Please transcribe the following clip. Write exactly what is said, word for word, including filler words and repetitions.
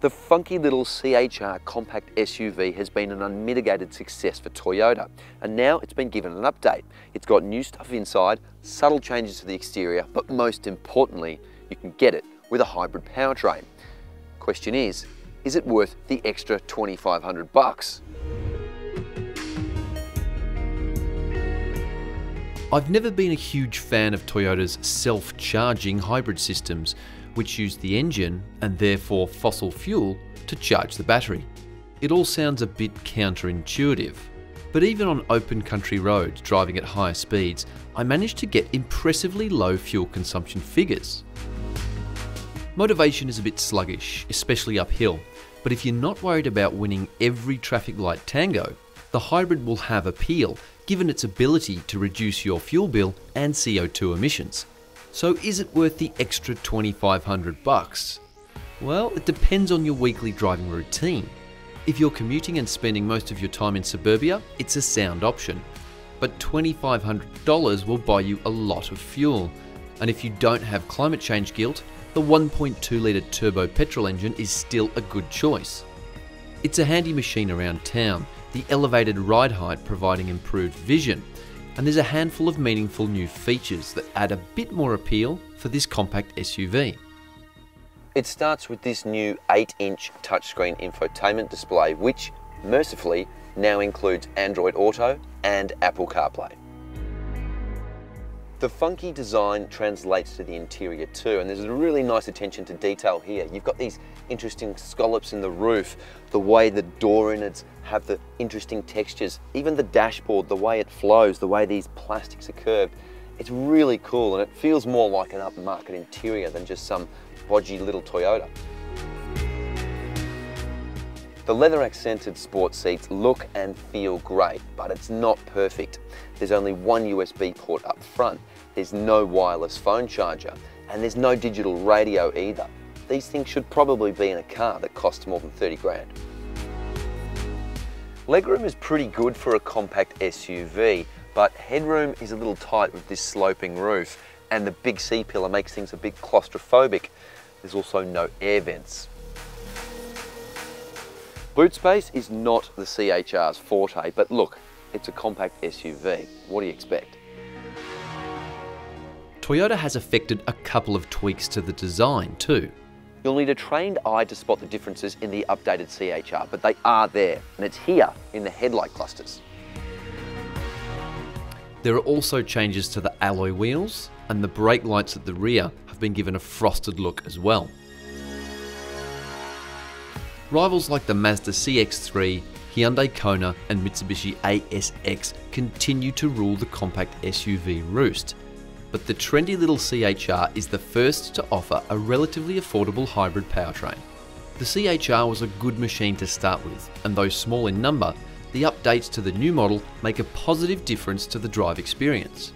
The funky little C H R compact S U V has been an unmitigated success for Toyota, and now it's been given an update. It's got new stuff inside, subtle changes to the exterior, but most importantly, you can get it with a hybrid powertrain. Question is, is it worth the extra twenty-five hundred bucks? I've never been a huge fan of Toyota's self-charging hybrid systems, which use the engine, and therefore fossil fuel, to charge the battery. It all sounds a bit counterintuitive, but even on open country roads driving at higher speeds, I managed to get impressively low fuel consumption figures. Motivation is a bit sluggish, especially uphill, but if you're not worried about winning every traffic light tango, the hybrid will have appeal, given its ability to reduce your fuel bill and C O two emissions. So is it worth the extra twenty-five hundred bucks? Well, it depends on your weekly driving routine. If you're commuting and spending most of your time in suburbia, it's a sound option. But twenty-five hundred dollars will buy you a lot of fuel. And if you don't have climate change guilt, the one point two litre turbo petrol engine is still a good choice. It's a handy machine around town, the elevated ride height providing improved vision. And there's a handful of meaningful new features that add a bit more appeal for this compact S U V. It starts with this new eight inch touchscreen infotainment display, which, mercifully, now includes Android Auto and Apple CarPlay. The funky design translates to the interior too, and there's a really nice attention to detail here. You've got these interesting scallops in the roof, the way the door innards have the interesting textures, even the dashboard, the way it flows, the way these plastics are curved. It's really cool, and it feels more like an upmarket interior than just some bodgy little Toyota. The leather accented sports seats look and feel great, but it's not perfect. There's only one U S B port up front, there's no wireless phone charger, and there's no digital radio either. These things should probably be in a car that costs more than thirty grand. Legroom is pretty good for a compact S U V, but headroom is a little tight with this sloping roof, and the big C-pillar makes things a bit claustrophobic. There's also no air vents. Boot space is not the C H R's forte, but look, it's a compact S U V. What do you expect? Toyota has effected a couple of tweaks to the design too. You'll need a trained eye to spot the differences in the updated C H R, but they are there, and it's here in the headlight clusters. There are also changes to the alloy wheels, and the brake lights at the rear have been given a frosted look as well. Rivals like the Mazda C X three, Hyundai Kona and Mitsubishi A S X continue to rule the compact S U V roost. But the trendy little C H R is the first to offer a relatively affordable hybrid powertrain. The C H R was a good machine to start with, and though small in number, the updates to the new model make a positive difference to the drive experience.